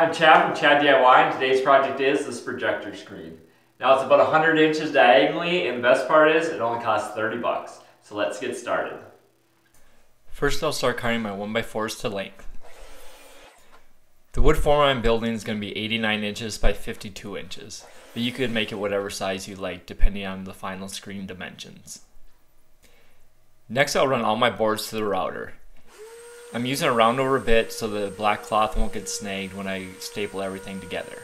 I'm Chad from Chad DIY, and today's project is this projector screen. Now it's about 100 inches diagonally, and the best part is it only costs 30 bucks. So let's get started. First I'll start cutting my 1x4s to length. The wood form I'm building is going to be 89 inches by 52 inches, but you could make it whatever size you like depending on the final screen dimensions. Next I'll run all my boards to the router. I'm using a roundover bit so the black cloth won't get snagged when I staple everything together.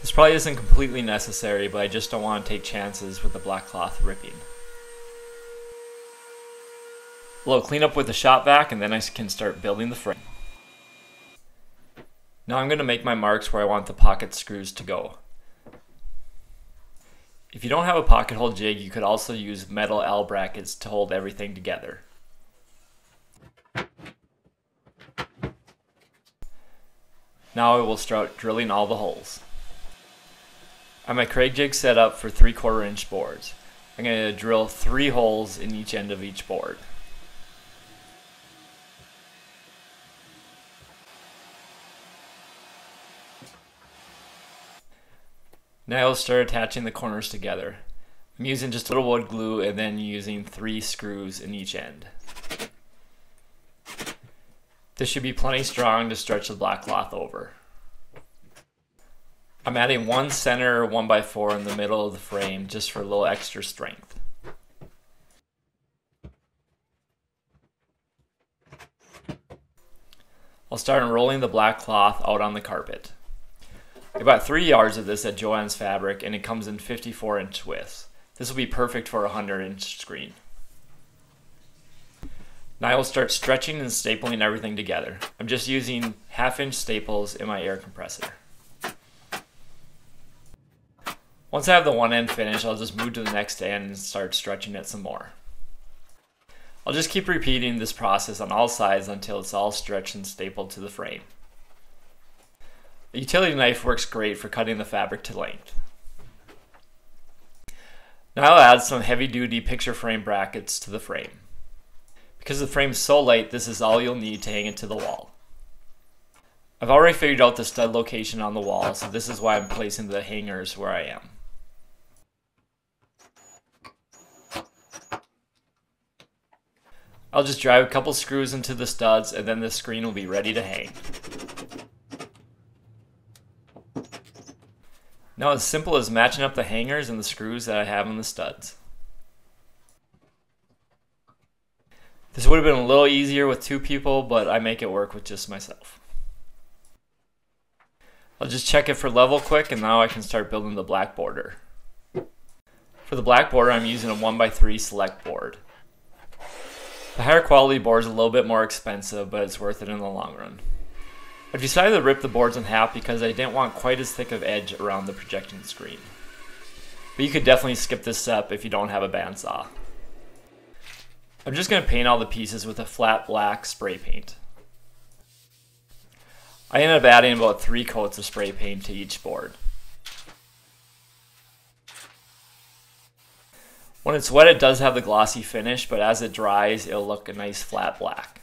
This probably isn't completely necessary, but I just don't want to take chances with the black cloth ripping. A little cleanup with the shop vac, and then I can start building the frame. Now I'm going to make my marks where I want the pocket screws to go. If you don't have a pocket hole jig, you could also use metal L brackets to hold everything together. Now I will start drilling all the holes. I have my Kreg jig set up for 3/4 inch boards. I'm going to drill 3 holes in each end of each board. Now I'll start attaching the corners together. I'm using just a little wood glue and then using 3 screws in each end. This should be plenty strong to stretch the black cloth over. I'm adding one center 1x4 in the middle of the frame just for a little extra strength. I'll start unrolling the black cloth out on the carpet. I bought 3 yards of this at Jo-Ann's Fabric, and it comes in 54-inch widths. This will be perfect for a 100-inch screen. Now I will start stretching and stapling everything together. I'm just using 1/2-inch staples in my air compressor. Once I have the one end finished, I'll just move to the next end and start stretching it some more. I'll just keep repeating this process on all sides until it's all stretched and stapled to the frame. A utility knife works great for cutting the fabric to length. Now I'll add some heavy-duty picture frame brackets to the frame. Because the frame is so light, this is all you'll need to hang it to the wall. I've already figured out the stud location on the wall, so this is why I'm placing the hangers where I am. I'll just drive a couple screws into the studs, and then the screen will be ready to hang. Now it's as simple as matching up the hangers and the screws that I have in the studs. This would have been a little easier with 2 people, but I make it work with just myself. I'll just check it for level quick, and now I can start building the black border. For the black border, I'm using a 1x3 select board. The higher quality board is a little bit more expensive, but it's worth it in the long run. I've decided to rip the boards in half because I didn't want quite as thick of edge around the projecting screen. But you could definitely skip this step if you don't have a bandsaw. I'm just going to paint all the pieces with a flat black spray paint. I ended up adding about 3 coats of spray paint to each board. When it's wet, it does have the glossy finish, but as it dries, it'll look a nice flat black.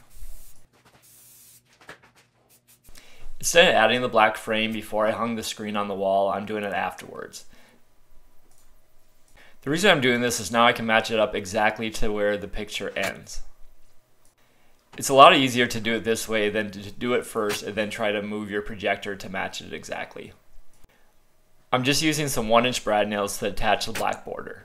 Instead of adding the black frame before I hung the screen on the wall, I'm doing it afterwards. The reason I'm doing this is now I can match it up exactly to where the picture ends. It's a lot easier to do it this way than to do it first and then try to move your projector to match it exactly. I'm just using some 1-inch brad nails to attach the black border.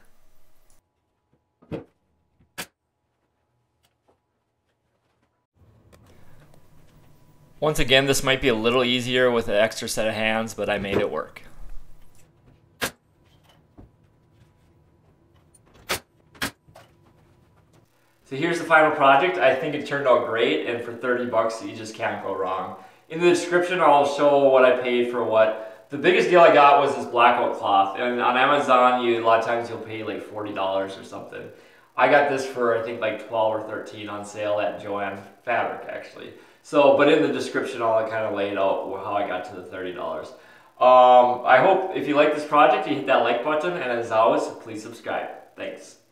Once again, this might be a little easier with an extra set of hands, but I made it work. So here's the final project. I think it turned out great, and for 30 bucks, you just can't go wrong. In the description, I'll show what I paid for what. The biggest deal I got was this blackout cloth, and on Amazon, a lot of times you'll pay like $40 or something. I got this for I think like 12 or 13 on sale at Jo-Ann Fabric actually. So, but in the description, I'll kind of lay it out how I got to the $30. I hope if you like this project, you hit that like button, and as always, please subscribe. Thanks.